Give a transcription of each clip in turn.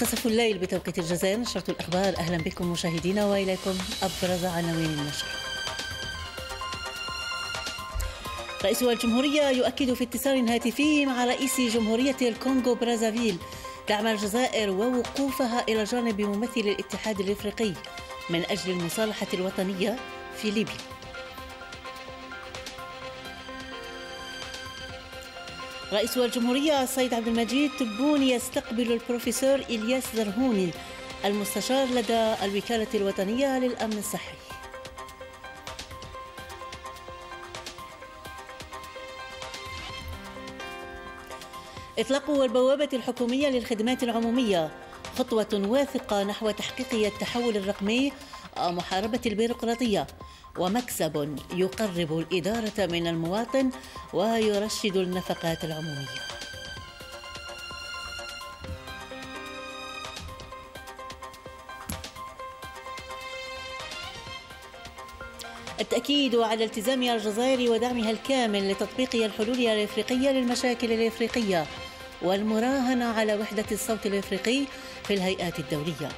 منتصف الليل بتوقيت الجزائر، نشرة الأخبار. أهلا بكم مشاهدينا وإليكم أبرز عناوين النشر. رئيس الجمهورية يؤكد في اتصال هاتفي مع رئيس جمهورية الكونغو برازافيل دعم الجزائر ووقوفها إلى جانب ممثل الاتحاد الإفريقي من أجل المصالحة الوطنية في ليبيا. رئيس الجمهورية السيد عبد المجيد تبون يستقبل البروفيسور إلياس زرهوني المستشار لدى الوكالة الوطنية للأمن الصحي. إطلاق البوابة الحكومية للخدمات العمومية خطوة واثقة نحو تحقيق التحول الرقمي ومحاربة البيروقراطية، ومكسب يقرب الإدارة من المواطن ويرشد النفقات العمومية. التأكيد على التزام الجزائر ودعمها الكامل لتطبيق الحلول الإفريقية للمشاكل الإفريقية والمراهنة على وحدة الصوت الإفريقي في الهيئات الدولية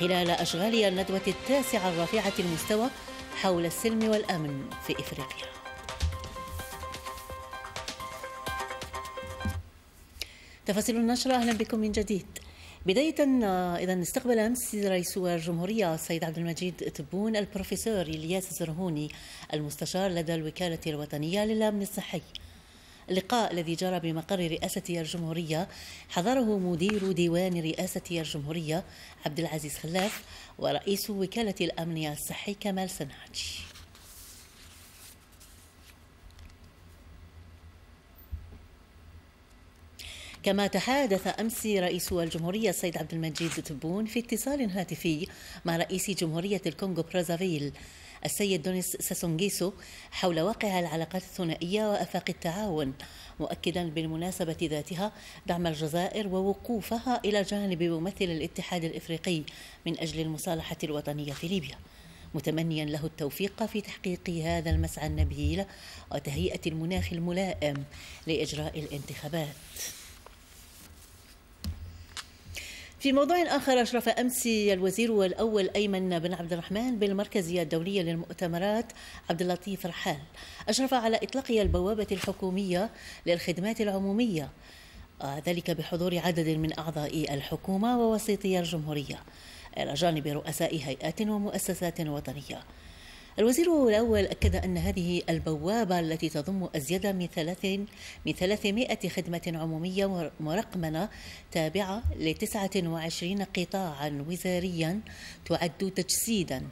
خلال أشغال الندوة التاسعة الرافعة المستوى حول السلم والأمن في إفريقيا. تفاصيل النشرة. أهلا بكم من جديد. بداية إذا استقبل أمس رئيس الجمهورية السيد عبد المجيد تبون البروفيسور إلياس زرهوني المستشار لدى الوكالة الوطنية للأمن الصحي. اللقاء الذي جرى بمقر رئاسة الجمهورية حضره مدير ديوان رئاسة الجمهورية عبد العزيز خلاف ورئيس وكالة الأمن الصحي كمال سنعجي. كما تحادث أمس رئيس الجمهورية السيد عبد المجيد تبون في اتصال هاتفي مع رئيس جمهورية الكونغو برازافيل السيد دونيس ساسونجيسو حول واقع العلاقات الثنائية وآفاق التعاون، مؤكدا بالمناسبة ذاتها دعم الجزائر ووقوفها إلى جانب ممثل الاتحاد الإفريقي من أجل المصالحة الوطنية في ليبيا، متمنيا له التوفيق في تحقيق هذا المسعى النبيل وتهيئة المناخ الملائم لإجراء الانتخابات. في موضوع آخر، أشرف أمس الوزير الأول أيمن بن عبد الرحمن بالمركزية الدولية للمؤتمرات عبد اللطيف رحال، أشرف على إطلاق البوابة الحكومية للخدمات العمومية، ذلك بحضور عدد من أعضاء الحكومة ووسيطي الجمهورية إلى جانب رؤساء هيئات ومؤسسات وطنية. الوزير الأول أكد أن هذه البوابة التي تضم أزيد من 300 خدمة عمومية مرقمنة تابعة ل 29 قطاعا وزاريا تعد تجسيدا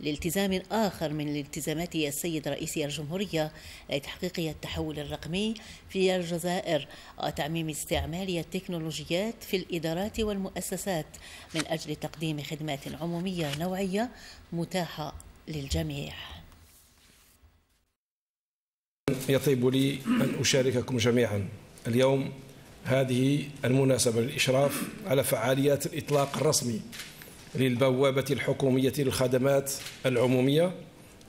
لالتزام آخر من التزامات السيد رئيس الجمهورية لتحقيق التحول الرقمي في الجزائر وتعميم استعمال التكنولوجيات في الإدارات والمؤسسات من أجل تقديم خدمات عمومية نوعية متاحة للجميع. يطيب لي أن أشارككم جميعا اليوم هذه المناسبة للإشراف على فعاليات الإطلاق الرسمي للبوابة الحكومية للخدمات العمومية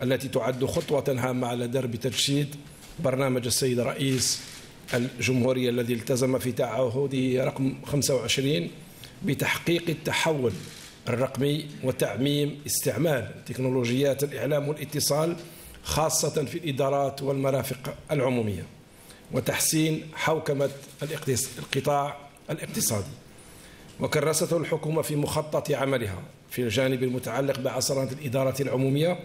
التي تعد خطوة هامة على درب تجسيد برنامج السيد رئيس الجمهورية الذي التزم في تعهده رقم 25 بتحقيق التحول الرقمي وتعميم استعمال تكنولوجيات الإعلام والاتصال خاصة في الإدارات والمرافق العمومية وتحسين حوكمة القطاع الاقتصادي. وكرسته الحكومة في مخطط عملها في الجانب المتعلق بعصرنة الإدارة العمومية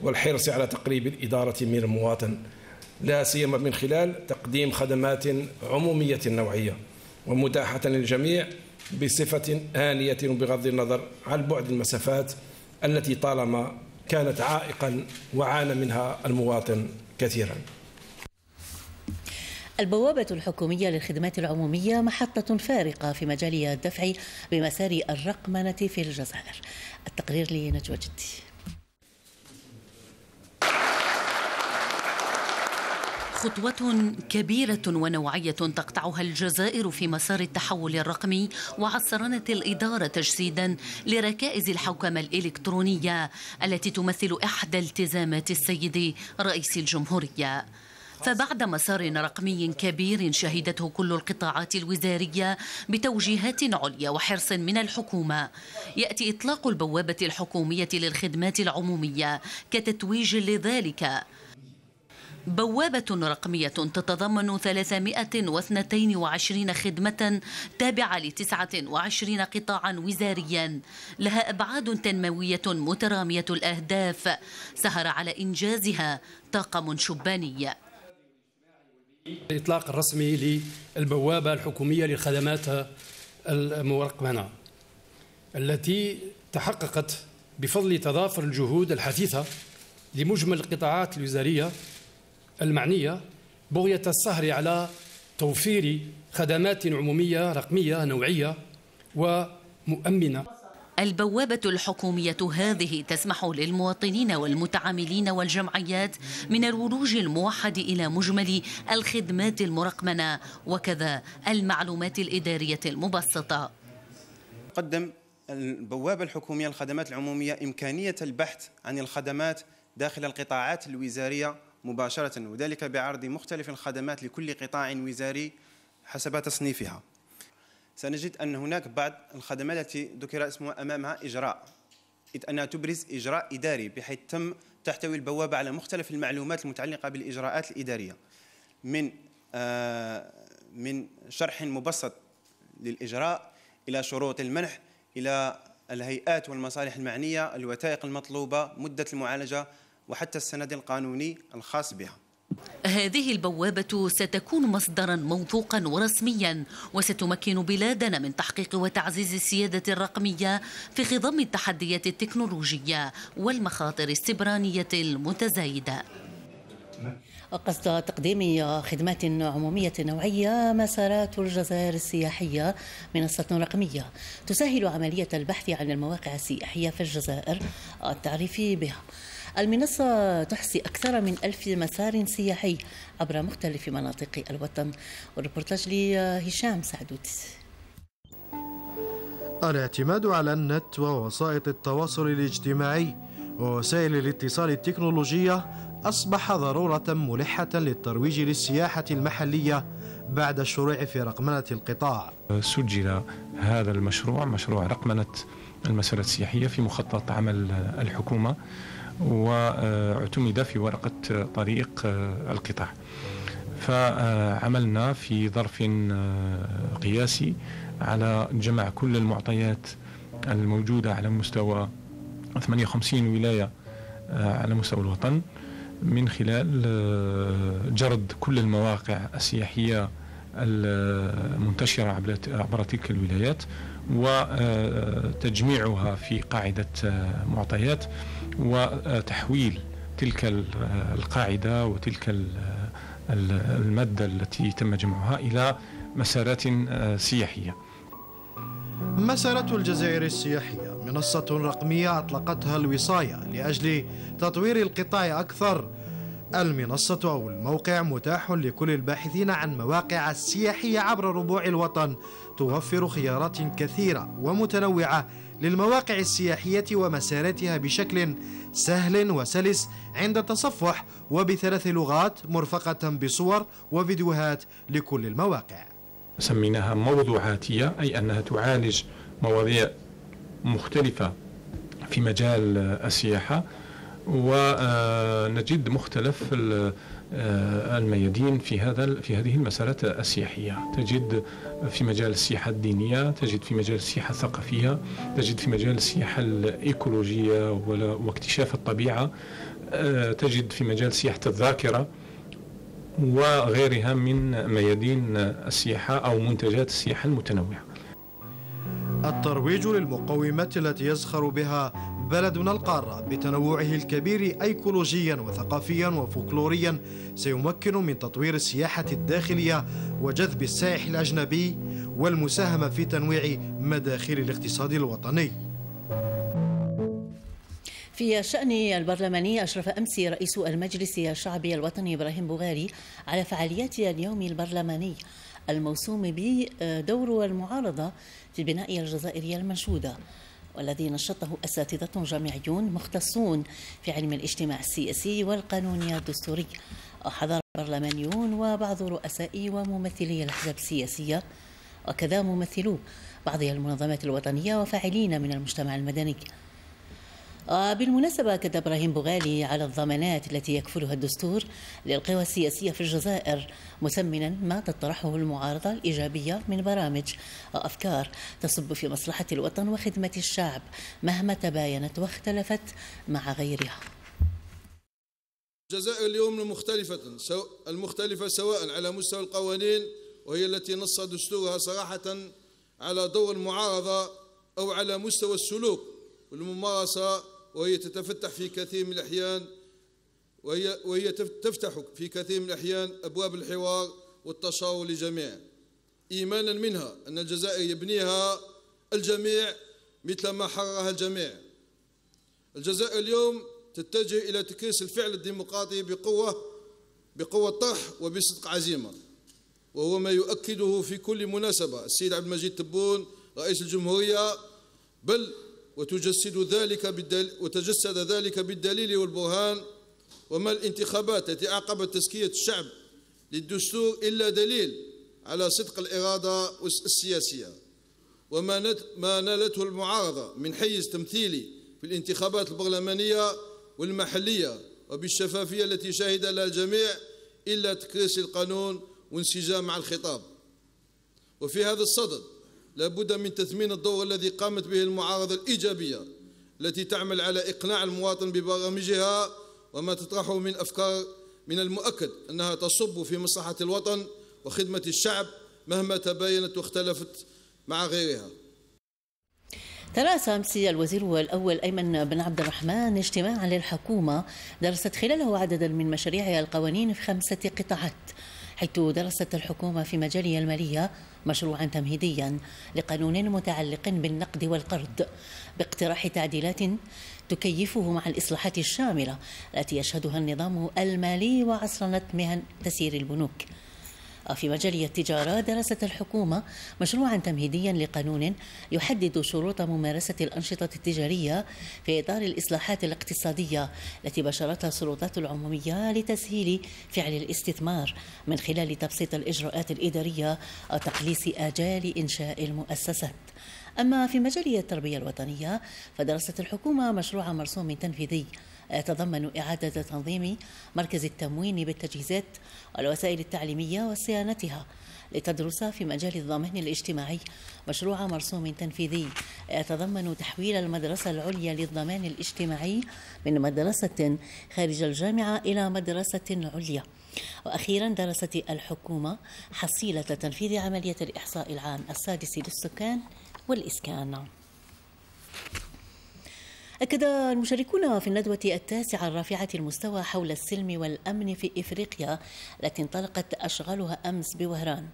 والحرص على تقريب الإدارة من المواطن، لا سيما من خلال تقديم خدمات عمومية نوعية ومتاحة للجميع بصفة آنية بغض النظر عن بعد المسافات التي طالما كانت عائقا وعانى منها المواطن كثيرا. البوابة الحكومية للخدمات العمومية محطة فارقة في مجال الدفع بمسار الرقمنة في الجزائر. التقرير لنجوى جدي. خطوة كبيرة ونوعية تقطعها الجزائر في مسار التحول الرقمي وعصرنة الإدارة تجسيدا لركائز الحوكمة الإلكترونية التي تمثل إحدى التزامات السيد رئيس الجمهورية. فبعد مسار رقمي كبير شهدته كل القطاعات الوزارية بتوجيهات عليا وحرص من الحكومة، يأتي إطلاق البوابة الحكومية للخدمات العمومية كتتويج لذلك. بوابة رقمية تتضمن 322 خدمة تابعة ل 29 قطاعا وزاريا، لها أبعاد تنموية مترامية الأهداف سهر على إنجازها طاقم شباني. الإطلاق الرسمي للبوابة الحكومية للخدمات المرقمنة التي تحققت بفضل تضافر الجهود الحثيثة لمجمل القطاعات الوزارية المعنية بغية السهر على توفير خدمات عمومية رقمية نوعية ومؤمنة. البوابة الحكومية هذه تسمح للمواطنين والمتعاملين والجمعيات من الولوج الموحد إلى مجمل الخدمات المرقمنة وكذا المعلومات الإدارية المبسطة. قدم البوابة الحكومية للخدمات العمومية إمكانية البحث عن الخدمات داخل القطاعات الوزارية مباشرة، وذلك بعرض مختلف الخدمات لكل قطاع وزاري حسب تصنيفها. سنجد أن هناك بعض الخدمات التي ذكر اسمها أمامها إجراء، إذ أنها تبرز إجراء إداري بحيث تحتوي البوابة على مختلف المعلومات المتعلقة بالإجراءات الإدارية من شرح مبسط للإجراء إلى شروط المنح إلى الهيئات والمصالح المعنية، الوثائق المطلوبة، مدة المعالجة وحتى السند القانوني الخاص بها. هذه البوابة ستكون مصدرا موثوقا ورسميا وستمكن بلادنا من تحقيق وتعزيز السيادة الرقمية في خضم التحديات التكنولوجية والمخاطر السبرانية المتزايدة. قصد تقديم خدمات عمومية نوعية مسارات الجزائر السياحية منصة رقمية تسهل عملية البحث عن المواقع السياحية في الجزائر التعريف بها. المنصة تحصي أكثر من 1000 مسار سياحي عبر مختلف مناطق الوطن. والريبورتاج لهشام سعدود. الاعتماد على النت ووسائط التواصل الاجتماعي ووسائل الاتصال التكنولوجية أصبح ضرورة ملحة للترويج للسياحة المحلية بعد الشروع في رقمنة القطاع. سجل هذا المشروع، مشروع رقمنة المسارات السياحية، في مخطط عمل الحكومة واعتمد في ورقة طريق القطاع، فعملنا في ظرف قياسي على جمع كل المعطيات الموجودة على مستوى 58 ولاية على مستوى الوطن من خلال جرد كل المواقع السياحية المنتشرة عبر تلك الولايات وتجميعها في قاعدة معطيات وتحويل تلك القاعدة وتلك المادة التي تم جمعها إلى مسارات سياحية. مسارات الجزائر السياحية منصة رقمية أطلقتها الوصاية لأجل تطوير القطاع أكثر. المنصة أو الموقع متاح لكل الباحثين عن مواقع السياحية عبر ربوع الوطن، توفر خيارات كثيرة ومتنوعة للمواقع السياحية ومساراتها بشكل سهل وسلس عند التصفح، وبثلاث لغات مرفقة بصور وفيديوهات لكل المواقع. سميناها موضوعاتية، أي أنها تعالج مواضيع مختلفة في مجال السياحة، ونجد مختلف الميادين في هذه المسارات السياحية. تجد في مجال السياحة الدينية، تجد في مجال السياحة الثقافية، تجد في مجال السياحة الإيكولوجية واكتشاف الطبيعة، تجد في مجال سياحة الذاكرة وغيرها من ميادين السياحة أو منتجات السياحة المتنوعة. الترويج للمقومات التي يزخر بها بلدنا القارة بتنوعه الكبير أيكولوجيا وثقافيا وفولكلوريا سيمكن من تطوير السياحة الداخلية وجذب السائح الأجنبي والمساهمة في تنويع مداخل الاقتصاد الوطني. في الشأن البرلماني أشرف أمس رئيس المجلس الشعبي الوطني إبراهيم بوغاري على فعاليات اليوم البرلماني الموسوم بدور المعارضة في بناء الجزائرية المنشودة، والذي نشطه أساتذة جامعيون مختصون في علم الاجتماع السياسي والقانون الدستوري. برلمانيون وبعض رؤساء وممثلي الأحزاب السياسية وكذا ممثلو بعض المنظمات الوطنية وفاعلين من المجتمع المدني. بالمناسبة كتب إبراهيم بوغاري على الضمانات التي يكفلها الدستور للقوى السياسية في الجزائر، مثمنا ما تطرحه المعارضة الإيجابية من برامج وأفكار تصب في مصلحة الوطن وخدمة الشعب مهما تباينت واختلفت مع غيرها. الجزائر اليوم المختلفة سواء على مستوى القوانين، وهي التي نص دستورها صراحة على دور المعارضة، أو على مستوى السلوك والممارسة، وهي تتفتح في كثير من الأحيان تفتح في كثير من الأحيان أبواب الحوار والتشاور لجميع، إيمانا منها أن الجزائر يبنيها الجميع مثل ما حررها الجميع. الجزائر اليوم تتجه إلى تكريس الفعل الديمقراطي بقوة طرح وبصدق عزيمة، وهو ما يؤكده في كل مناسبة السيد عبد المجيد تبون رئيس الجمهورية، بل وتجسد ذلك بالدليل والبرهان. وما الانتخابات التي أعقبت تزكية الشعب للدستور إلا دليل على صدق الإرادة السياسية، وما نالته المعارضة من حيز تمثيلي في الانتخابات البرلمانية والمحلية وبالشفافية التي شهد لها الجميع إلا تكريس القانون وانسجام مع الخطاب. وفي هذا الصدد لابد من تثمين الدور الذي قامت به المعارضة الإيجابية، التي تعمل على إقناع المواطن ببرامجها وما تطرحه من أفكار، من المؤكد أنها تصب في مصلحة الوطن وخدمة الشعب مهما تباينت واختلفت مع غيرها. ترأس أمس الوزير الأول أيمن بن عبد الرحمن اجتماعا للحكومة درست خلاله عددا من مشاريعها القوانين في 5 قطاعات، حيث درست الحكومة في مجالية المالية مشروعا تمهيديا لقانون متعلق بالنقد والقرض باقتراح تعديلات تكيفه مع الإصلاحات الشاملة التي يشهدها النظام المالي وعصرنة مهن تسيير البنوك. في مجالية التجارة درست الحكومة مشروعا تمهيديا لقانون يحدد شروط ممارسة الأنشطة التجارية في إطار الإصلاحات الاقتصادية التي بشرتها السلطات العمومية لتسهيل فعل الاستثمار من خلال تبسيط الإجراءات الإدارية وتقليص آجال إنشاء المؤسسات. أما في مجالية التربية الوطنية فدرست الحكومة مشروع مرسوم تنفيذي يتضمن إعادة تنظيم مركز التموين بالتجهيزات والوسائل التعليمية وصيانتها، لتدرس في مجال الضمان الاجتماعي مشروع مرسوم تنفيذي يتضمن تحويل المدرسة العليا للضمان الاجتماعي من مدرسة خارج الجامعة إلى مدرسة عليا. وأخيرا درست الحكومة حصيلة تنفيذ عملية الإحصاء العام السادس للسكان والإسكان. أكد المشاركون في الندوة 19 المستوى حول السلم والأمن في إفريقيا التي انطلقت أشغالها أمس بوهران،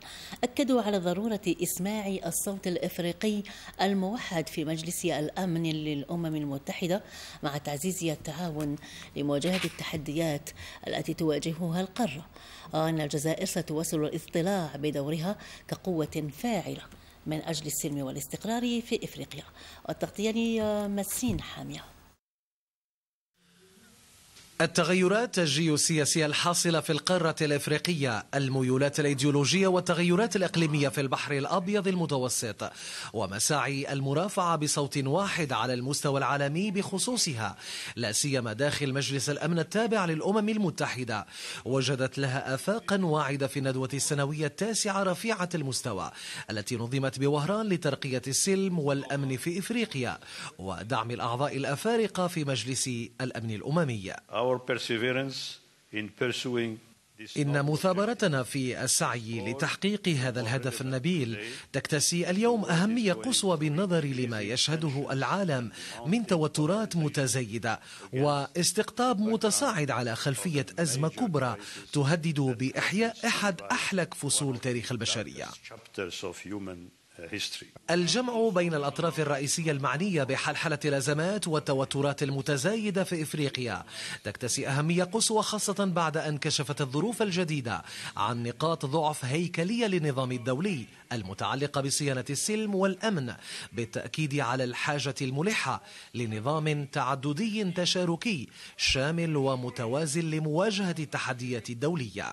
أكدوا على ضرورة إسماع الصوت الإفريقي الموحد في مجلس الأمن للأمم المتحدة مع تعزيز التعاون لمواجهة التحديات التي تواجهها القارة، وأن الجزائر ستواصل الاضطلاع بدورها كقوة فاعلة من أجل السلم والاستقرار في إفريقيا. والتغطية مسين حامية. التغيرات الجيوسياسية الحاصلة في القارة الإفريقية، الميولات الأيديولوجية والتغيرات الإقليمية في البحر الأبيض المتوسط، ومساعي المرافعة بصوت واحد على المستوى العالمي بخصوصها، لا سيما داخل مجلس الأمن التابع للأمم المتحدة، وجدت لها آفاقا واعدة في الندوة السنوية 9 المستوى التي نظمت بوهران لترقية السلم والأمن في إفريقيا ودعم الأعضاء الأفارقة في مجلس الأمن الأممي. إن مثابرتنا في السعي لتحقيق هذا الهدف النبيل تكتسي اليوم أهمية قصوى بالنظر لما يشهده العالم من توترات متزايدة واستقطاب متصاعد على خلفية أزمة كبرى تهدد بإحياء أحد أحلك فصول تاريخ البشرية. الجمع بين الأطراف الرئيسية المعنية بحلحلة الأزمات والتوترات المتزايدة في إفريقيا تكتسي أهمية قصوى، خاصة بعد أن كشفت الظروف الجديدة عن نقاط ضعف هيكلية للنظام الدولي المتعلقة بصيانة السلم والأمن، بالتأكيد على الحاجة الملحة لنظام تعددي تشاركي شامل ومتوازن لمواجهة التحديات الدولية.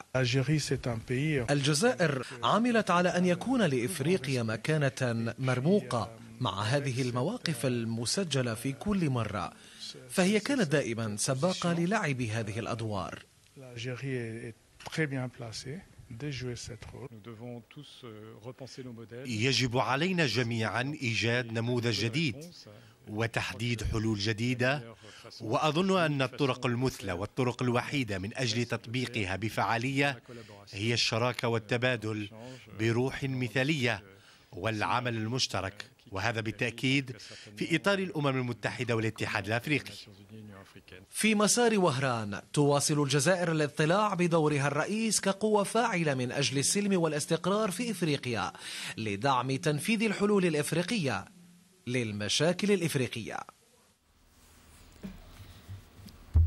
الجزائر عملت على أن يكون لإفريقيا مكانة مرموقة مع هذه المواقف المسجلة في كل مرة، فهي كانت دائما سباقة للعب هذه الأدوار. يجب علينا جميعا إيجاد نموذج جديد وتحديد حلول جديدة، وأظن أن الطرق المثلى والطرق الوحيدة من أجل تطبيقها بفعالية هي الشراكة والتبادل بروح مثالية والعمل المشترك، وهذا بالتأكيد في إطار الأمم المتحدة والاتحاد الأفريقي. في مسار وهران تواصل الجزائر الاطلاع بدورها الرئيس كقوة فاعلة من أجل السلم والاستقرار في إفريقيا لدعم تنفيذ الحلول الإفريقية للمشاكل الإفريقية.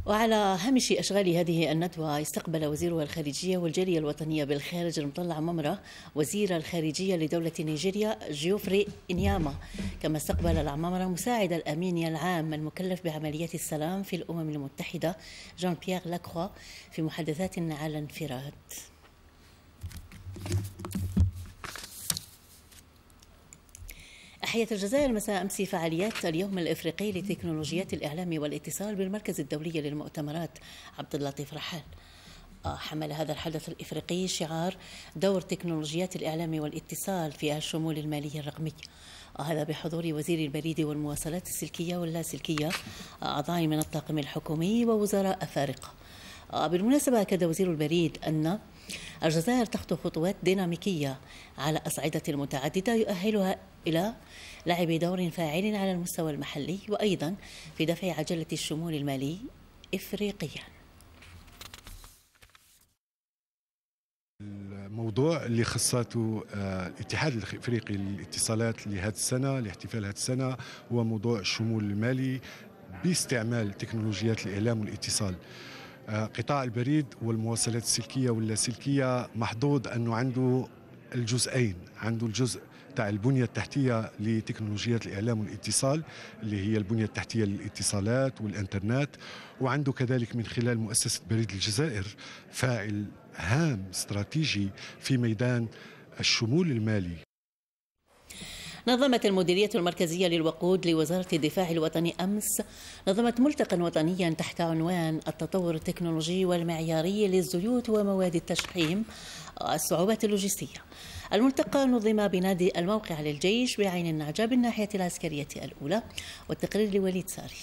وعلى هامش أشغال هذه الندوة استقبل وزير الخارجية والجالية الوطنية بالخارج المطلع ممرة وزير الخارجية لدولة نيجيريا جيوفري انياما، كما استقبل العمامرة مساعد الأمين العام المكلف بعمليات السلام في الأمم المتحدة جان بيير لاكوا في محادثات على انفراد. أحيت الجزائر مساء أمس فعاليات اليوم الإفريقي لتكنولوجيات الإعلام والاتصال بالمركز الدولي للمؤتمرات عبد اللطيف رحال. حمل هذا الحدث الإفريقي شعار دور تكنولوجيات الإعلام والاتصال في الشمول المالي الرقمي، هذا بحضور وزير البريد والمواصلات السلكية واللاسلكية، أعضاء من الطاقم الحكومي ووزراء أفارقة. بالمناسبة أكد وزير البريد أن الجزائر تخطو خطوات ديناميكية على أصعدة متعددة يؤهلها إلى لعب دور فاعل على المستوى المحلي وأيضا في دفع عجلة الشمول المالي إفريقيا. الموضوع اللي خصاته الاتحاد الإفريقي للاتصالات لهذه السنة لاحتفال هذه السنة هو موضوع الشمول المالي باستعمال تكنولوجيات الإعلام والاتصال. قطاع البريد والمواصلات السلكية واللاسلكية محظوظ أنه عنده الجزئين، عنده الجزء تاع البنية التحتية لتكنولوجيات الإعلام والاتصال اللي هي البنية التحتية للاتصالات والإنترنت، وعنده كذلك من خلال مؤسسة بريد الجزائر فاعل هام استراتيجي في ميدان الشمول المالي. نظمت المديرية المركزية للوقود لوزارة الدفاع الوطني أمس ملتقى وطنيا تحت عنوان التطور التكنولوجي والمعياري للزيوت ومواد التشحيم الصعوبات اللوجستية. الملتقى نظم بنادي الموقع للجيش بعين النعجة بالناحية العسكرية الأولى، والتقرير لوليد ساري.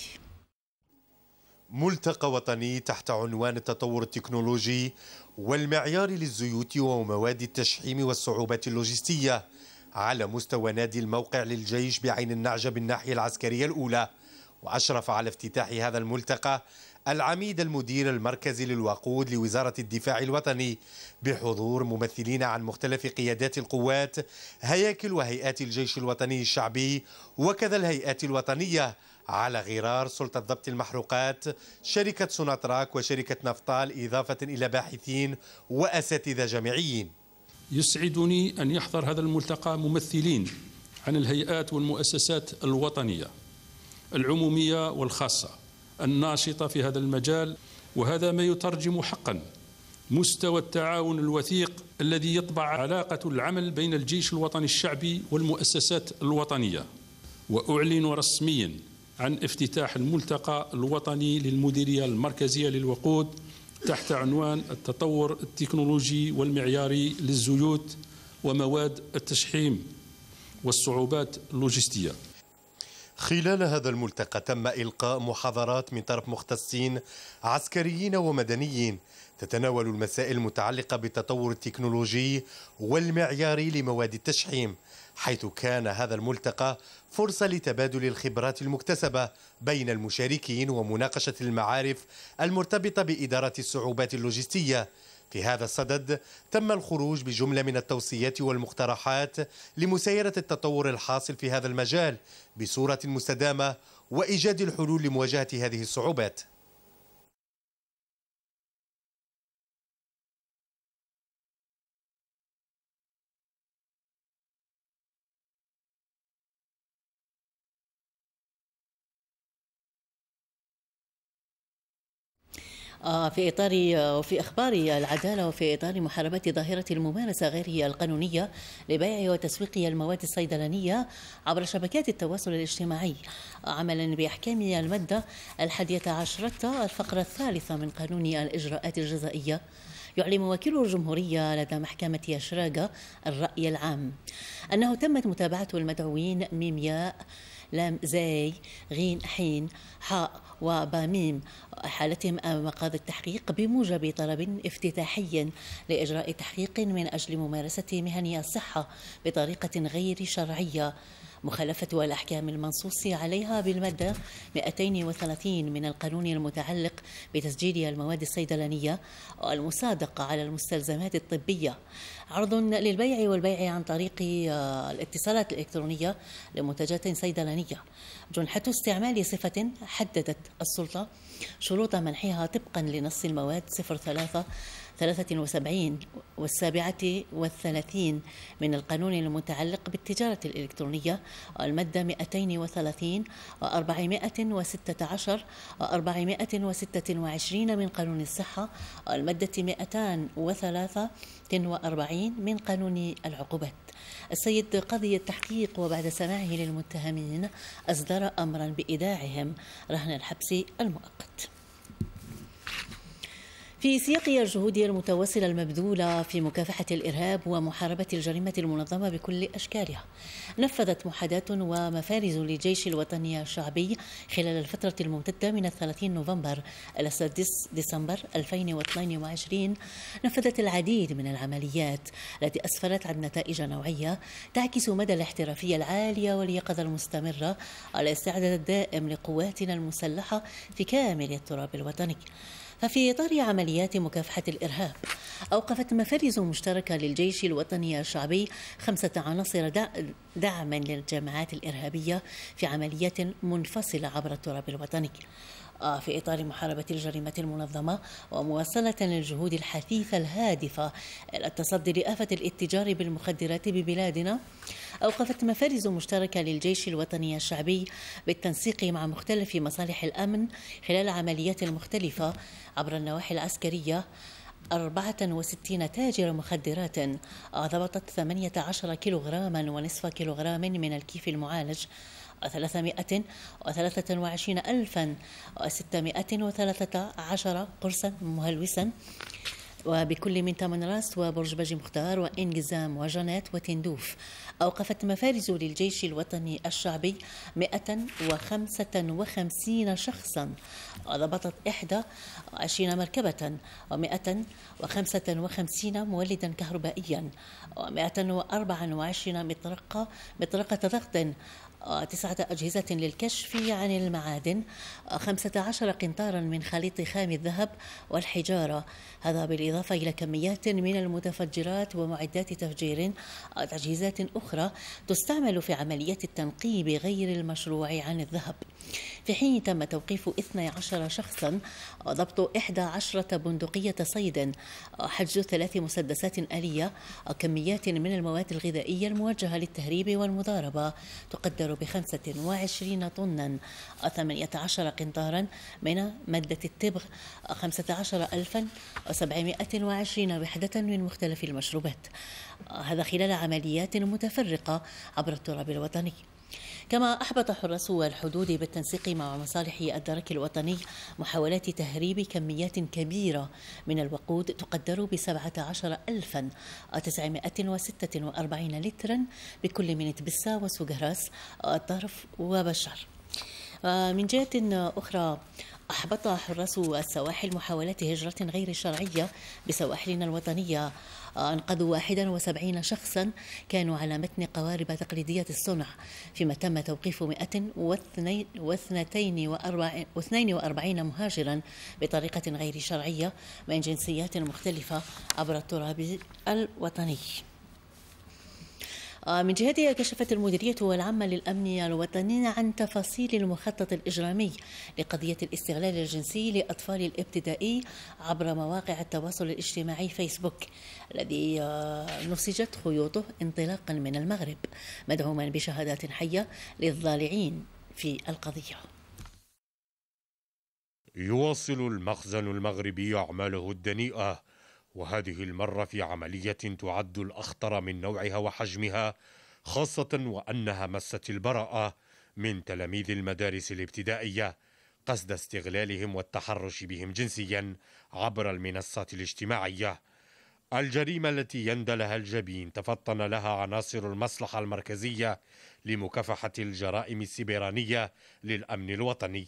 ملتقى وطني تحت عنوان التطور التكنولوجي والمعيار للزيوت ومواد التشحيم والصعوبات اللوجستية على مستوى نادي الموقع للجيش بعين النعجة بالناحية العسكرية الأولى، وأشرف على افتتاح هذا الملتقى العميد المدير المركزي للوقود لوزارة الدفاع الوطني بحضور ممثلين عن مختلف قيادات القوات، هياكل وهيئات الجيش الوطني الشعبي وكذا الهيئات الوطنية على غرار سلطة ضبط المحروقات، شركة سوناتراك وشركة نفطال، إضافة إلى باحثين وأساتذة جامعيين. يسعدني أن يحضر هذا الملتقى ممثلين عن الهيئات والمؤسسات الوطنية العمومية والخاصة الناشطة في هذا المجال، وهذا ما يترجم حقا مستوى التعاون الوثيق الذي يطبع علاقة العمل بين الجيش الوطني الشعبي والمؤسسات الوطنية. وأعلن رسميا عن افتتاح الملتقى الوطني للمديرية المركزية للوقود تحت عنوان التطور التكنولوجي والمعياري للزيوت ومواد التشحيم والصعوبات اللوجستية. خلال هذا الملتقى تم إلقاء محاضرات من طرف مختصين عسكريين ومدنيين تتناول المسائل المتعلقة بالتطور التكنولوجي والمعياري لمواد التشحيم، حيث كان هذا الملتقى فرصة لتبادل الخبرات المكتسبة بين المشاركين ومناقشة المعارف المرتبطة بإدارة الصعوبات اللوجستية في هذا الصدد تم الخروج بجملة من التوصيات والمقترحات لمسايرة التطور الحاصل في هذا المجال بصورة مستدامة وإيجاد الحلول لمواجهة هذه الصعوبات. في إطار وفي إخبار العدالة وفي إطار محاربة ظاهرة الممارسة غير القانونية لبيع وتسويق المواد الصيدلانية عبر شبكات التواصل الاجتماعي، عملا بأحكام المادة 11 الفقرة 3 من قانون الإجراءات الجزائية، يعلن وكيل الجمهورية لدى محكمة الشراقة الرأي العام أنه تمت متابعة المدعوين ميم ياء لام زاي غين حين حاء وباميم حالتهم أمام مقاضي التحقيق بموجب طلب افتتاحي لإجراء تحقيق من أجل ممارسة مهني الصحة بطريقة غير شرعية مخالفة الأحكام المنصوص عليها بالمادة 230 من القانون المتعلق بتسجيل المواد الصيدلانية والمصادقة على المستلزمات الطبية، عرض للبيع والبيع عن طريق الاتصالات الإلكترونية لمنتجات صيدلانية، جنحة استعمال صفة حددت السلطة شروط منحها طبقا لنص المواد 03/73 و37 من القانون المتعلق بالتجارة الإلكترونية المادة 230 و416 و426 من قانون الصحة المادة 243 من قانون العقوبات. السيد قاضي التحقيق وبعد سماعه للمتهمين أصدر أمرا بإيداعهم رهن الحبس المؤقت. في سياق الجهود المتواصلة المبذولة في مكافحة الإرهاب ومحاربة الجريمة المنظمة بكل أشكالها، نفذت محاداة ومفارز للجيش الوطني الشعبي خلال الفترة الممتدة من 30 نوفمبر إلى 6 ديسمبر 2022 نفذت العديد من العمليات التي أسفرت عن نتائج نوعية تعكس مدى الاحترافية العالية واليقظة المستمرة على الاستعداد الدائم لقواتنا المسلحة في كامل التراب الوطني. ففي إطار عمليات مكافحة الإرهاب أوقفت مفارز مشتركة للجيش الوطني الشعبي 5 عناصر دعما للجماعات الإرهابية في عمليات منفصلة عبر التراب الوطني في إطار محاربة الجريمة المنظمة ومواصلة للجهود الحثيثة الهادفة إلى التصدي لآفة الاتجار بالمخدرات ببلادنا. أوقفت مفارز مشتركة للجيش الوطني الشعبي بالتنسيق مع مختلف مصالح الأمن خلال عمليات مختلفة عبر النواحي العسكرية 64 تاجر مخدرات ضبطت 18 كيلوغراما ونصف كيلوغرام من الكيف المعالج 323,613 قرصا مهلوسا وبكل من تمن راس وبرج باجي مختار وإنجزام وجنات وتندوف. أوقفت مفارز للجيش الوطني الشعبي 155 شخصا ضبطت 21 مركبة و155 مولدا كهربائيا و124 مطرقة ضغط 9 أجهزة للكشف عن المعادن 15 قنطارا من خليط خام الذهب والحجارة، هذا بالإضافة إلى كميات من المتفجرات ومعدات تفجير وتجهيزات أخرى تستعمل في عمليات التنقيب غير المشروع عن الذهب. في حين تم توقيف 12 شخصا وضبط 11 بندقية صيد، حجز 3 مسدسات آلية، كميات من المواد الغذائية الموجهة للتهريب والمضاربة تقدر ب25 طنا، 18 قنطارا من مادة التبغ، 15720 وحدة من مختلف المشروبات، هذا خلال عمليات متفرقة عبر التراب الوطني. كما أحبط حراس الحدود بالتنسيق مع مصالح الدرك الوطني محاولات تهريب كميات كبيرة من الوقود تقدر ب 17,946 لترا بكل من تبسة وسوجراس الطرف وبشار. من جهة أخرى أحبط حراس السواحل محاولات هجرة غير شرعية بسواحلنا الوطنية. أنقذوا 71 شخصا كانوا على متن قوارب تقليدية الصنع، فيما تم توقيف 142 مهاجرا بطريقة غير شرعية من جنسيات مختلفة عبر التراب الوطني. من جهتها كشفت المديرية العامة للأمن الوطني عن تفاصيل المخطط الإجرامي لقضية الاستغلال الجنسي لأطفال الابتدائي عبر مواقع التواصل الاجتماعي فيسبوك، الذي نسجت خيوطه انطلاقا من المغرب، مدعوما بشهادات حية للضالعين في القضية. يواصل المخزن المغربي أعماله الدنيئة، وهذه المرة في عملية تعد الأخطر من نوعها وحجمها، خاصة وأنها مست البراءة من تلاميذ المدارس الابتدائية قصد استغلالهم والتحرش بهم جنسيا عبر المنصات الاجتماعية. الجريمة التي يندى لها الجبين تفطن لها عناصر المصلحة المركزية لمكافحة الجرائم السبرانية للأمن الوطني.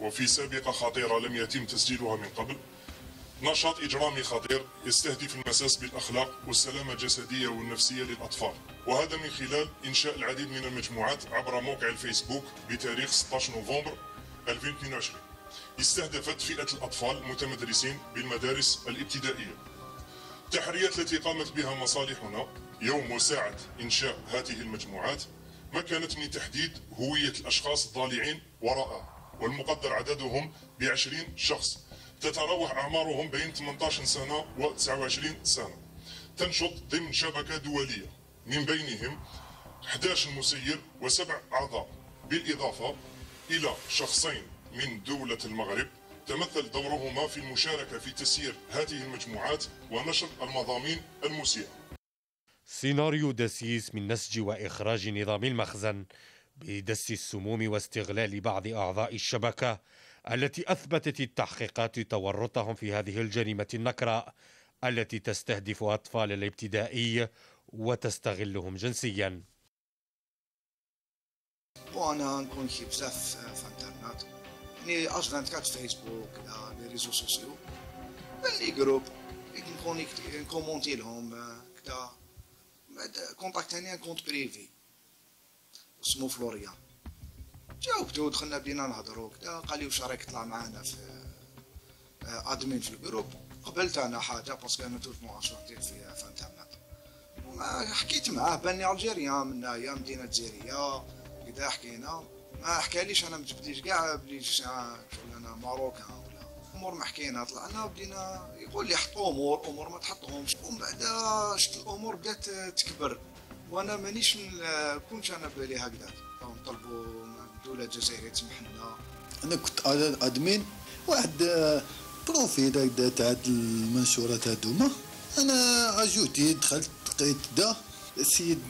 وفي سابقة خطيرة لم يتم تسجيلها من قبل، نشاط إجرامي خطير يستهدف المساس بالأخلاق والسلامة الجسدية والنفسية للأطفال، وهذا من خلال إنشاء العديد من المجموعات عبر موقع الفيسبوك بتاريخ 16 نوفمبر 2022. استهدفت فئة الأطفال المتمدرسين بالمدارس الابتدائية. التحريات التي قامت بها مصالحنا يوم وساعة إنشاء هذه المجموعات مكنت من تحديد هوية الأشخاص الضالعين وراءها، والمقدر عددهم ب20 شخص، تتراوح أعمارهم بين 18 سنة و 29 سنة، تنشط ضمن شبكة دولية، من بينهم 11 مسير و7 أعضاء، بالإضافة إلى شخصين من دولة المغرب تمثل دورهما في المشاركة في تسيير هذه المجموعات ونشر المضامين المسيئة. سيناريو دسيس من نسج وإخراج نظام المخزن بدس السموم واستغلال بعض أعضاء الشبكة التي أثبتت التحقيقات تورطهم في هذه الجريمة النكراء التي تستهدف أطفال الابتدائي وتستغلهم جنسيا. وأنا نكون شي بزاف في الانترنت، يعني أصلا كانت فيسبوك لي ريزو سوسيو لي جروب نكومونتي لهم كدا كونتاكتاني كونت بريفي اسمو فلوريان، جاوبتو ودخلنا بدينا نهضرو كدا، قال لي واش راك طلع معانا في ادمين في الجروب. قبلت انا حاجه باسكو انا توت مونشورتي في انترنت، وما حكيت معاه باني الجيريان من هنايا مدينه الجزائريه كدا، حكينا ما حكاليش انا متبديش كاع بلي شغل انا ماروكان ولا امور، ما حكينا طلعنا بدينا يقول لي حط امور ما تحطهمش، ومن بعد شفت الامور بدات تكبر وانا مانيش كنتش انا بالي هكذا. نطلبوا الدولة الجزائرية تسمح لنا. أنا كنت أدمين واحد بروفيل هكذا تاع المنشورات هاذوما، أنا أجوتي دخلت لقيت دا السيد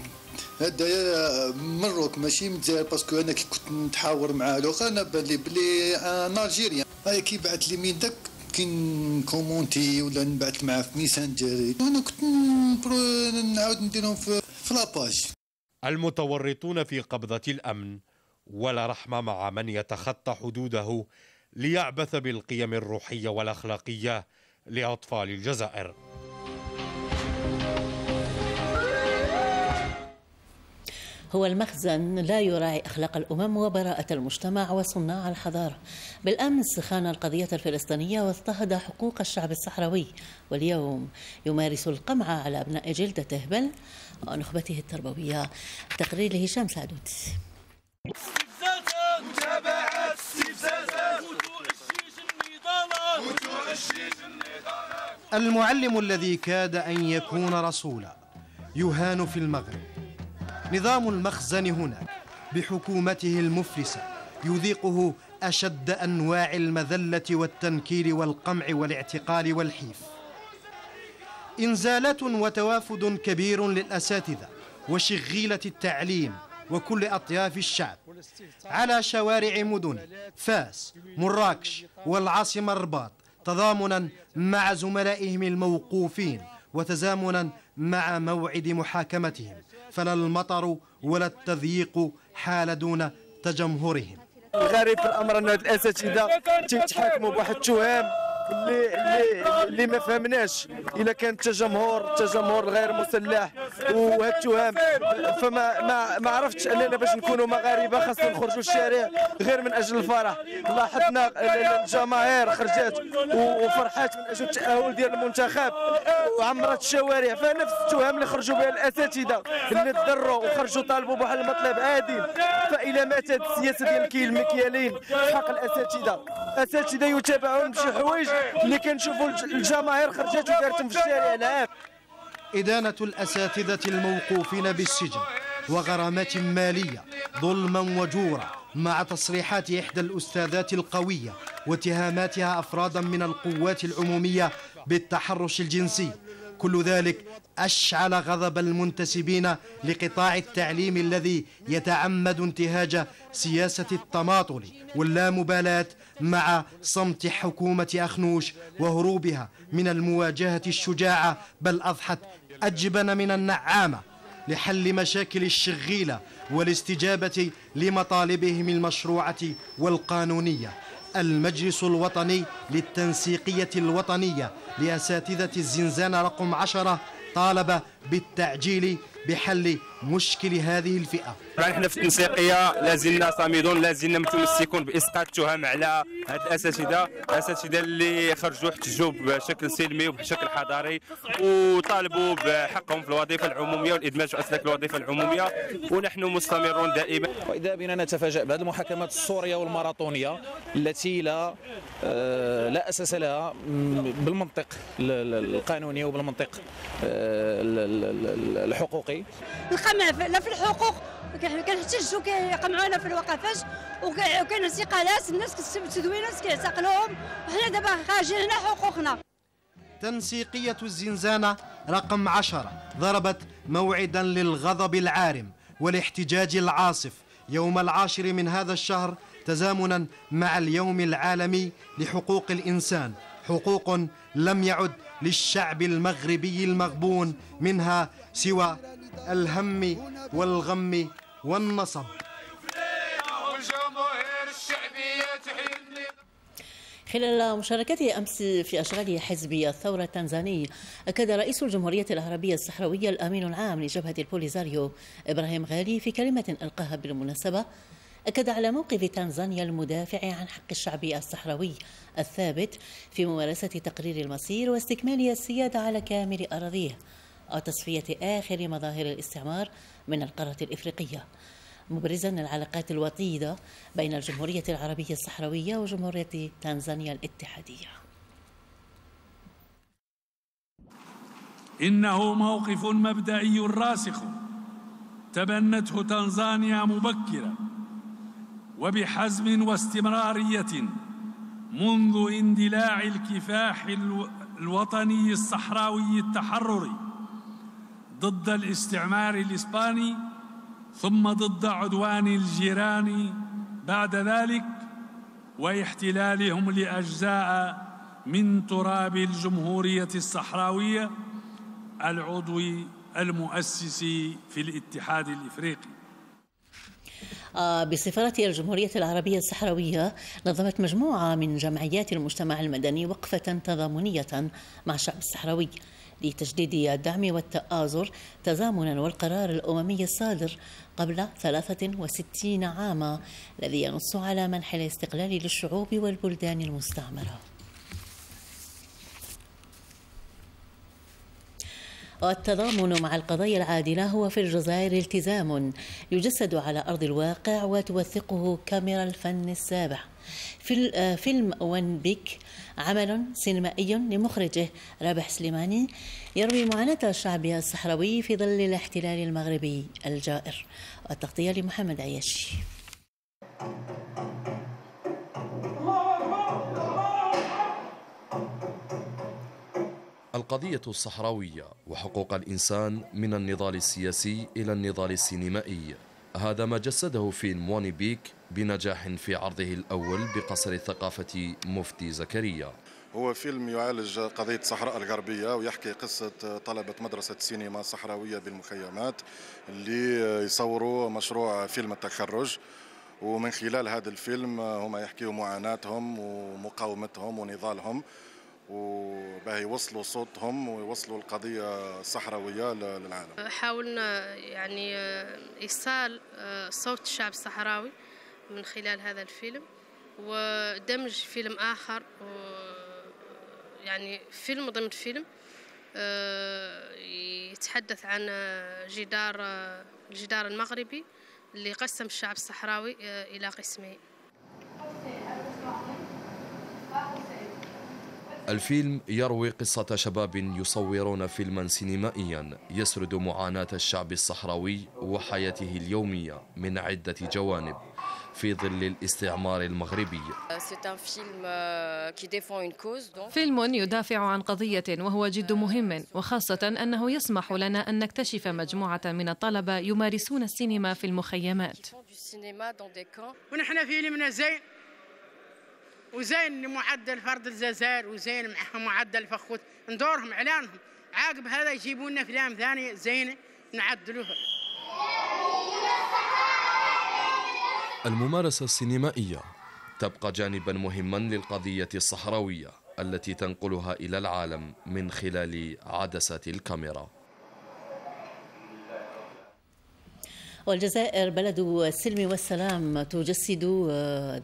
هذايا مروك ماشي من الجزائر، باسكو أنا كي كنت نتحاور مع لوخ أنا بالي بلي أنا ألجيريان، هايا كي بعث لي من داك كي نكومونتي ولا نبعث معاه في ميسانجر، أنا كنت نعاود نديرهم في لاباج. المتورطون في قبضة الأمن ولا رحمة مع من يتخطى حدوده ليعبث بالقيم الروحية والأخلاقية لأطفال الجزائر. هو المخزن لا يراعي أخلاق الأمم وبراءة المجتمع وصناع الحضارة. بالأمس خان القضية الفلسطينية واضطهد حقوق الشعب الصحراوي، واليوم يمارس القمع على أبناء جلدته بل نخبته التربوية. تقرير لهشام سعدود. المعلم الذي كاد أن يكون رسولا يهان في المغرب. نظام المخزن هناك بحكومته المفلسة يذيقه أشد أنواع المذلة والتنكيل والقمع والاعتقال والحيف. إنزالات وتوافد كبير للأساتذة وشغيلة التعليم وكل أطياف الشعب على شوارع مدن فاس مراكش والعاصمة الرباط، تضامنا مع زملائهم الموقوفين وتزامنا مع موعد محاكمتهم، فلا المطر ولا التضييق حال دون تجمهرهم. الغريب في الامر ان هاد الاساتذه تيتحاكموا بواحد التهم اللي ما فهمناش. الا كان التجمهور غير مسلح وهاد التهم، فما ما عرفتش اننا باش نكونوا مغاربه خاصنا نخرجوا الشارع غير من اجل الفرح. لاحظنا الجماهير خرجت وفرحات من اجل التاهل ديال المنتخب وعمرت الشوارع، فنفس التهم اللي خرجوا بها الاساتذه اللي تضروا وخرجوا طالبوا بواحد المطلب عادل. فإلى متى السياسه ديال كيل مكيالين حق الاساتذه؟ الاساتذه يتابعون بشي حوايج اللي كنشوفوا الجماهير خرجت ودارتهم في الشارع العام. إدانة الأساتذة الموقوفين بالسجن وغرامات مالية ظلما وجورا، مع تصريحات إحدى الأستاذات القوية واتهاماتها أفرادا من القوات العمومية بالتحرش الجنسي، كل ذلك أشعل غضب المنتسبين لقطاع التعليم الذي يتعمد انتهاج سياسة التماطل واللامبالاة مع صمت حكومة أخنوش وهروبها من المواجهة الشجاعة، بل أضحت أجبن من النعامة لحل مشاكل الشغيلة والاستجابة لمطالبهم المشروعة والقانونية. المجلس الوطني للتنسيقية الوطنية لأساتذة الزنزانة رقم 10 طالب بالتعجيل بحل مشكل هذه الفئة. طبعا حنا في التنسيقية لازلنا صامدون، لازلنا متمسكون بإسقاط التهم على هاد الأساتذة اللي خرجوا احتجوا بشكل سلمي وبشكل حضاري وطالبوا بحقهم في الوظيفة العمومية والإدماج في أسلاك الوظيفة العمومية، ونحن مستمرون دائما. وإذا بنا نتفاجأ بهذه المحاكمات السورية والماراطونية التي لا أساس لها بالمنطق القانوني وبالمنطق الحقوقي. لا في الحقوق كنحتجوا كيقمعونا في الوقفات وكاين اعتقالات، الناس كتسدوينا كيعتقلوهم، وحنا دابا خارجين هنا حقوقنا. تنسيقية الزنزانة رقم 10 ضربت موعدا للغضب العارم والاحتجاج العاصف يوم 10 من هذا الشهر، تزامنا مع اليوم العالمي لحقوق الإنسان، حقوق لم يعد للشعب المغربي المغبون منها سوى الهم والغم والنصب. خلال مشاركته أمس في أشغال حزبية الثورة التنزاني، أكد رئيس الجمهورية العربية الصحراوية الأمين العام لجبهة البوليزاريو إبراهيم غالي في كلمة ألقاها بالمناسبة، أكد على موقف تنزانيا المدافع عن حق الشعب الصحراوي الثابت في ممارسة تقرير المصير واستكمال السيادة على كامل أراضيه وتصفية آخر مظاهر الاستعمار من القارة الإفريقية، مبرزا العلاقات الوطيدة بين الجمهورية العربية الصحراوية وجمهورية تنزانيا الاتحادية. إنه موقف مبدئي راسخ تبنته تنزانيا مبكرا وبحزم واستمرارية منذ اندلاع الكفاح الوطني الصحراوي التحرري ضد الاستعمار الإسباني، ثم ضد عدوان الجيران بعد ذلك واحتلالهم لأجزاء من تراب الجمهورية الصحراوية العضو المؤسس في الاتحاد الإفريقي. بسفارة الجمهورية العربية الصحراوية نظمت مجموعة من جمعيات المجتمع المدني وقفة تضامنية مع الشعب الصحراوي لتجديد الدعم والتآزر تزامنا والقرار الأممي الصادر قبل 63 عاما الذي ينص على منح الاستقلال للشعوب والبلدان المستعمرة. والتضامن مع القضايا العادلة هو في الجزائر التزام يجسد على أرض الواقع وتوثقه كاميرا الفن السابع. في فيلم وان بيك، عمل سينمائي لمخرجه رابح سليماني يروي معاناة الشعب الصحراوي في ظل الاحتلال المغربي الجائر. التغطية لمحمد عياش. القضية الصحراوية وحقوق الإنسان من النضال السياسي إلى النضال السينمائي، هذا ما جسده فيلم واني بيك بنجاح في عرضه الأول بقصر الثقافة مفتي زكريا. هو فيلم يعالج قضية الصحراء الغربية ويحكي قصة طلبة مدرسة سينما صحراوية بالمخيمات اللي يصوروا مشروع فيلم التخرج، ومن خلال هذا الفيلم هم يحكيوا معاناتهم ومقاومتهم ونضالهم، وباه يوصلوا صوتهم ويوصلوا القضية الصحراوية للعالم. حاولنا يعني إيصال صوت الشعب الصحراوي من خلال هذا الفيلم، ودمج فيلم آخر يعني فيلم ضمن فيلم يتحدث عن الجدار المغربي اللي قسم الشعب الصحراوي إلى قسمين. الفيلم يروي قصة شباب يصورون فيلما سينمائيا يسرد معاناة الشعب الصحراوي وحياته اليومية من عدة جوانب في ظل الاستعمار المغربي. فيلم يدافع عن قضية وهو جد مهم، وخاصة أنه يسمح لنا أن نكتشف مجموعة من الطلبة يمارسون السينما في المخيمات. ونحن فيلمنا زين، وزين معدل فرد الجزائر، وزين معهم معدل فخوت، ندورهم اعلانهم، عاقب هذا يجيبوا لنا افلام ثانيه زينه نعدلوها. الممارسه السينمائيه تبقى جانبا مهما للقضيه الصحراويه التي تنقلها الى العالم من خلال عدسه الكاميرا. والجزائر بلد السلم والسلام تجسد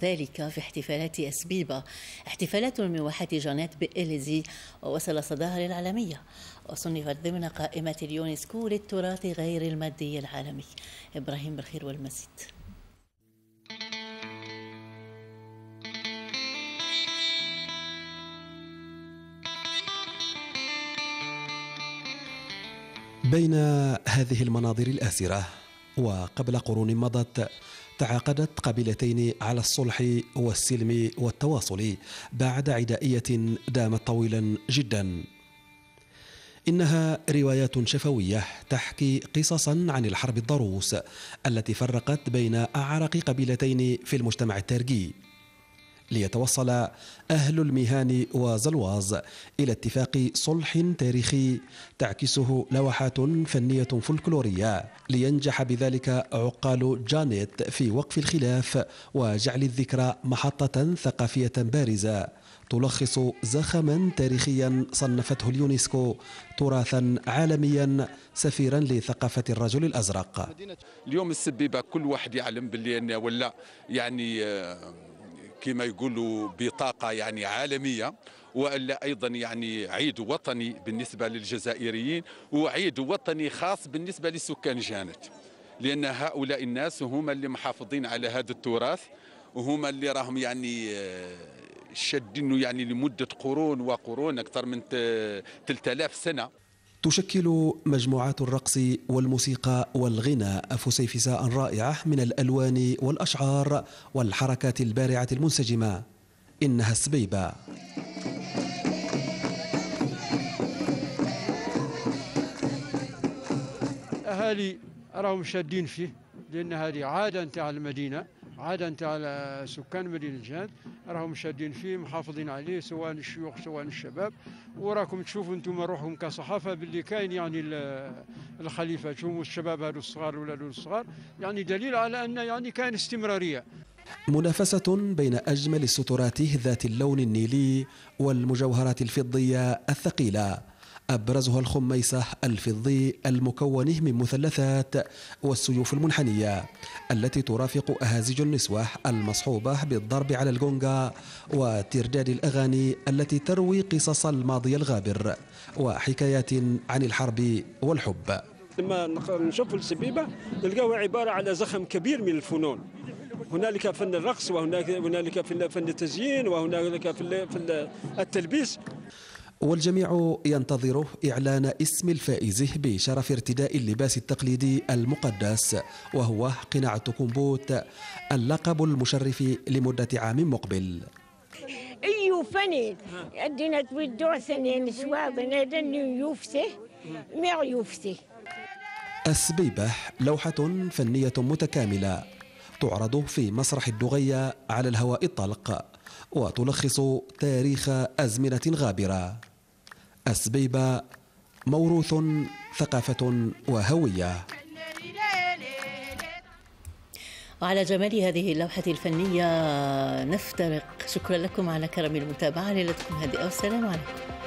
ذلك في احتفالات أسبيبة، احتفالات من واحات جانات بإليزي وصل صداها للعالمية وصنفت ضمن قائمة اليونسكو للتراث غير المادي العالمي. إبراهيم بالخير والمزيد. بين هذه المناظر الآسرة وقبل قرون مضت تعاقدت قبيلتين على الصلح والسلم والتواصل بعد عدائية دامت طويلا جدا. إنها روايات شفوية تحكي قصصا عن الحرب الضروس التي فرقت بين أعرق قبيلتين في المجتمع الترجي، ليتوصل أهل المهان وزلواز إلى اتفاق صلح تاريخي تعكسه لوحات فنية فولكلورية، لينجح بذلك عقال جانيت في وقف الخلاف وجعل الذكرى محطة ثقافية بارزة تلخص زخما تاريخيا صنفته اليونسكو تراثا عالميا سفيرا لثقافة الرجل الأزرق. اليوم السبيبة كل واحد يعلم باللي أنه ولا يعني كما يقولوا بطاقة يعني عالمية، وإلا أيضا يعني عيد وطني بالنسبة للجزائريين وعيد وطني خاص بالنسبة لسكان جانت، لأن هؤلاء الناس هم اللي محافظين على هذا التراث وهم اللي راهم يعني شدنوا يعني لمدة قرون وقرون أكثر من 3000 سنة. تشكل مجموعات الرقص والموسيقى والغناء فسيفساء رائعة من الألوان والأشعار والحركات البارعة المنسجمة. إنها السبيبة. أهالي راهم شادين فيه لأن هذه عادة نتاع المدينة، عادة نتاع سكان مدينة جهاد، راهم شادين فيه محافظين عليه سواء الشيوخ سواء الشباب. وراكم تشوفوا انتم روحكم كصحافه باللي كاين يعني الخليفه تشوفوا الشباب هذو الصغار والولاد الصغار، يعني دليل على ان يعني كاين استمراريه. منافسه بين اجمل السترات ذات اللون النيلي والمجوهرات الفضيه الثقيله، ابرزها الخميسه الفضي المكون من مثلثات والسيوف المنحنيه التي ترافق اهازيج النسوه المصحوبه بالضرب على الجونغا وترداد الاغاني التي تروي قصص الماضي الغابر وحكايات عن الحرب والحب. لما نشوف السبيبه نلقاها عباره على زخم كبير من الفنون، هنالك فن الرقص وهنالك فن التزيين وهنالك في التلبيس. والجميع ينتظر إعلان اسم الفائز بشرف ارتداء اللباس التقليدي المقدس وهو قناع كومبوت، اللقب المشرف لمدة عام مقبل. أيو فني أدينا تودع سنين سوابنا دني يوفسه ما يوفسه. السبيبة لوحة فنية متكاملة تعرض في مسرح الدغية على الهواء الطلق وتلخص تاريخ أزمنة غابرة. السبيبة موروث ثقافة وهوية. وعلى جمال هذه اللوحة الفنية نفترق. شكرا لكم على كرم المتابعة، ليلتكم هادئة والسلام عليكم.